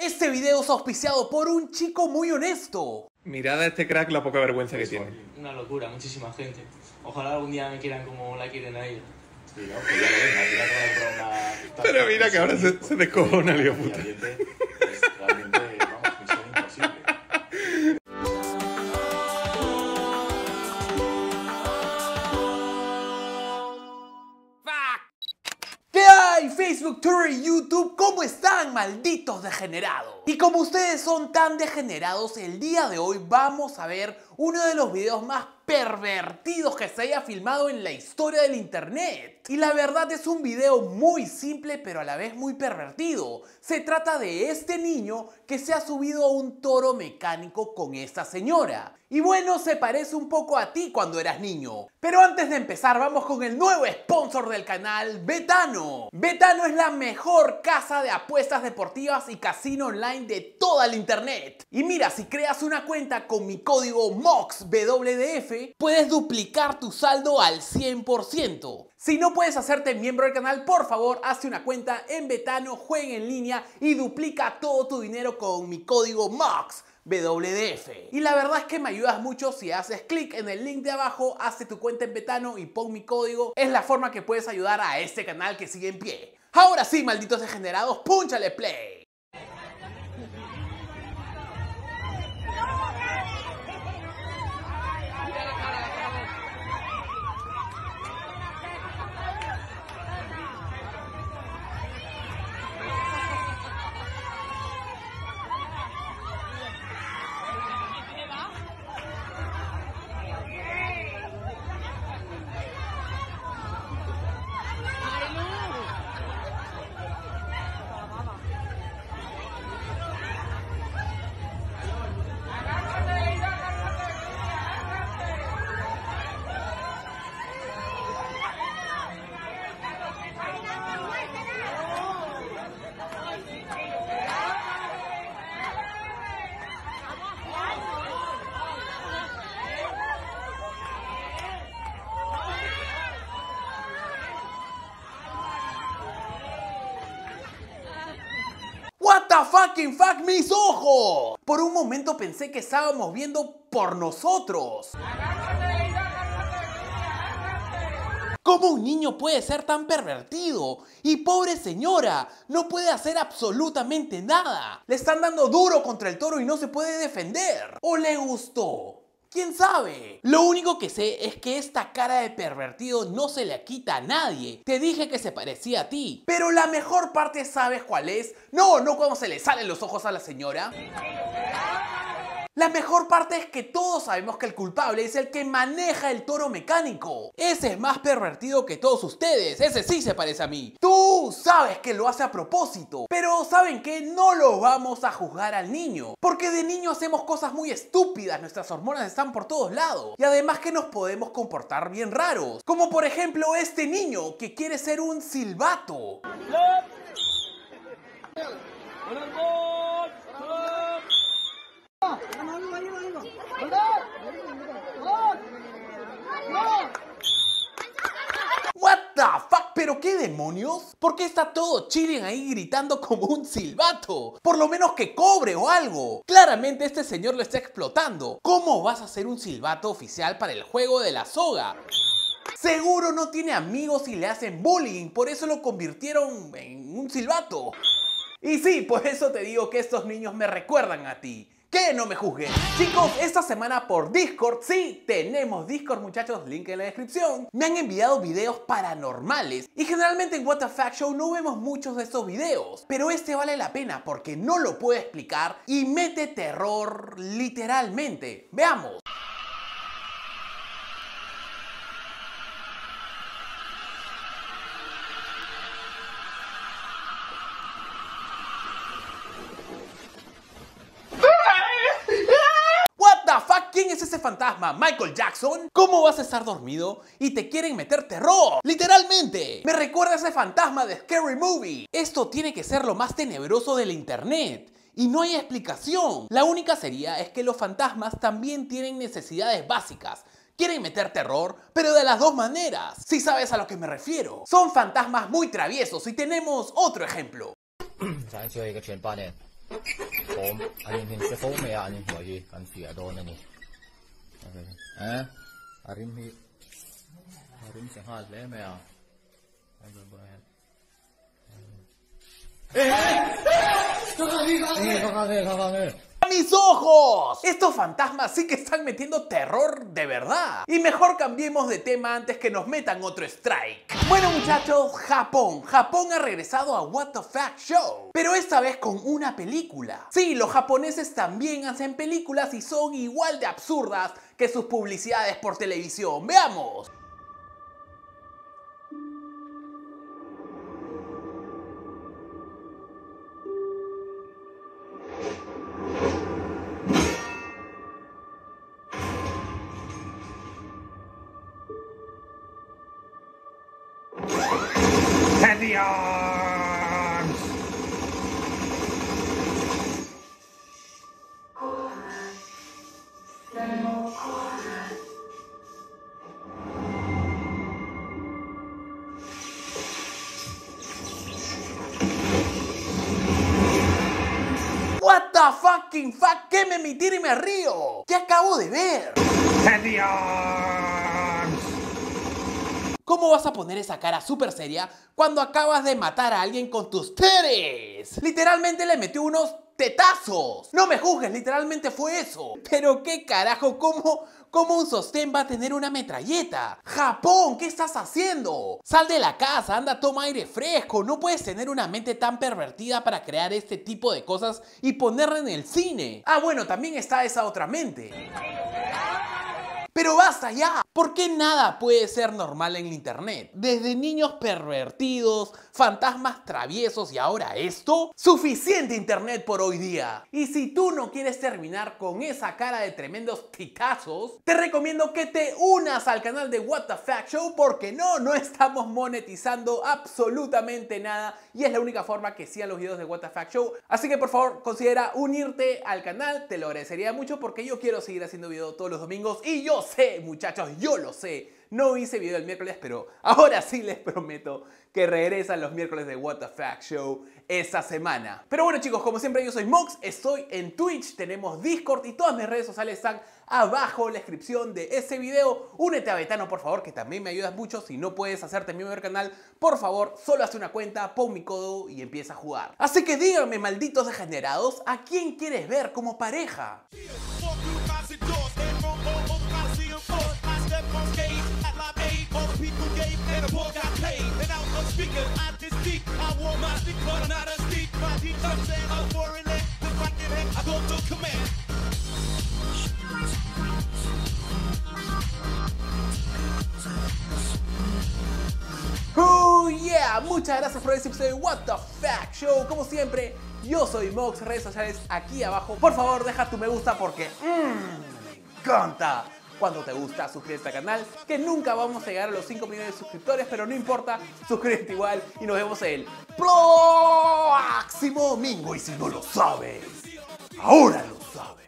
Este video es auspiciado por un chico muy honesto. Mirad a este crack la poca vergüenza que tiene. Una locura, muchísima gente. Ojalá algún día me quieran como la quieren a ella. Sí, no, pues ya una... Pero mira que ahora se descojona, lío puta. Facebook, Twitter y YouTube, ¿cómo están, malditos degenerados? Y como ustedes son tan degenerados, el día de hoy vamos a ver uno de los videos más pervertidos que se haya filmado en la historia del internet. Y la verdad es un video muy simple pero a la vez muy pervertido. Se trata de este niño que se ha subido a un toro mecánico con esta señora. Y bueno, se parece un poco a ti cuando eras niño. Pero antes de empezar, vamos con el nuevo sponsor del canal, Betano. Betano es la mejor casa de apuestas deportivas y casino online de toda la internet. Y mira, si creas una cuenta con mi código MOXBWDF, puedes duplicar tu saldo al 100%. Si no puedes hacerte miembro del canal, por favor, hazte una cuenta en Betano, juega en línea y duplica todo tu dinero con mi código MOXBWDF. Y la verdad es que me ayudas mucho si haces clic en el link de abajo, hazte tu cuenta en Betano y pon mi código. Es la forma que puedes ayudar a este canal que sigue en pie. Ahora sí, malditos degenerados, púnchale play. Fucking fuck mis ojos. Por un momento pensé que estábamos viendo por nosotros. ¿Cómo un niño puede ser tan pervertido? Y pobre señora, no puede hacer absolutamente nada. Le están dando duro contra el toro y no se puede defender. ¿O le gustó? ¿Quién sabe? Lo único que sé es que esta cara de pervertido no se le quita a nadie. Te dije que se parecía a ti. Pero la mejor parte, ¿sabes cuál es? No cuando se le salen los ojos a la señora. La mejor parte es que todos sabemos que el culpable es el que maneja el toro mecánico. Ese es más pervertido que todos ustedes. Ese sí se parece a mí. Tú sabes que lo hace a propósito. Pero ¿saben qué? No lo vamos a juzgar al niño. Porque de niño hacemos cosas muy estúpidas. Nuestras hormonas están por todos lados. Y además que nos podemos comportar bien raros. Como por ejemplo este niño que quiere ser un silbato. What the fuck, pero qué demonios, ¿por qué está todo chilling ahí gritando como un silbato? Por lo menos que cobre o algo. Claramente este señor lo está explotando. ¿Cómo vas a hacer un silbato oficial para el juego de la soga? Seguro no tiene amigos y le hacen bullying, por eso lo convirtieron en un silbato. Y sí, por eso te digo que estos niños me recuerdan a ti. Que no me juzguen. Chicos, esta semana por Discord, sí, tenemos Discord, muchachos, link en la descripción, me han enviado videos paranormales. Y generalmente en What the Fact Show no vemos muchos de estos videos. Pero este vale la pena porque no lo puedo explicar y mete terror literalmente. Veamos. ¿Quién es ese fantasma? ¿Michael Jackson? ¿Cómo vas a estar dormido y te quieren meter terror? ¡Literalmente! Me recuerda a ese fantasma de Scary Movie. Esto tiene que ser lo más tenebroso del internet. Y no hay explicación. La única sería es que los fantasmas también tienen necesidades básicas. Quieren meter terror, pero de las dos maneras. Si sabes a lo que me refiero. Son fantasmas muy traviesos y tenemos otro ejemplo. Arin siya ko may anin ko ay kansi adon na ni. Okay. Eh? Arin hi. Arin siya hal le may ah. Ano ba yan? ¡Mis ojos! Estos fantasmas sí que están metiendo terror de verdad. Y mejor cambiemos de tema antes que nos metan otro strike. Bueno, muchachos, Japón. Japón ha regresado a What the Fact Show, pero esta vez con una película. Sí, los japoneses también hacen películas y son igual de absurdas que sus publicidades por televisión. ¡Veamos! What the fucking fuck, que me mentira y me río. ¿Qué acabo de ver? ¿Cómo vas a poner esa cara súper seria cuando acabas de matar a alguien con tus teres? Literalmente le metió unos tetazos. No me juzgues, literalmente fue eso. Pero qué carajo, ¿cómo un sostén va a tener una metralleta? Japón, ¿qué estás haciendo? Sal de la casa, anda, toma aire fresco. No puedes tener una mente tan pervertida para crear este tipo de cosas y ponerla en el cine. Ah, bueno, también está esa otra mente. Pero basta ya, ¿por qué nada puede ser normal en internet? Desde niños pervertidos, fantasmas traviesos y ahora esto. Suficiente internet por hoy día. Y si tú no quieres terminar con esa cara de tremendos titazos, te recomiendo que te unas al canal de What the Fact Show porque no estamos monetizando absolutamente nada y es la única forma que sigan los videos de What the Fact Show. Así que por favor considera unirte al canal, te lo agradecería mucho porque yo quiero seguir haciendo videos todos los domingos y yo sé, muchachos, yo lo sé. No hice video el miércoles, pero ahora sí les prometo que regresan los miércoles de What the Fact Show esta semana. Pero bueno, chicos, como siempre yo soy Mox, estoy en Twitch, tenemos Discord y todas mis redes sociales están abajo en la descripción de este video. Únete a Betano, por favor, que también me ayudas mucho. Si no puedes hacerte miembro del canal, por favor, solo haz una cuenta, pon mi codo y empieza a jugar. Así que díganme, malditos degenerados, ¿a quién quieres ver como pareja? Oh yeah, muchas gracias por el episodio de What the Fact Show. Como siempre, yo soy Mox, redes sociales aquí abajo. Por favor, deja tu me gusta porque me encanta. Cuando te gusta, suscríbete al canal, que nunca vamos a llegar a los 5 millones de suscriptores, pero no importa, suscríbete igual y nos vemos el próximo domingo. Y si no lo sabes, ahora lo sabes.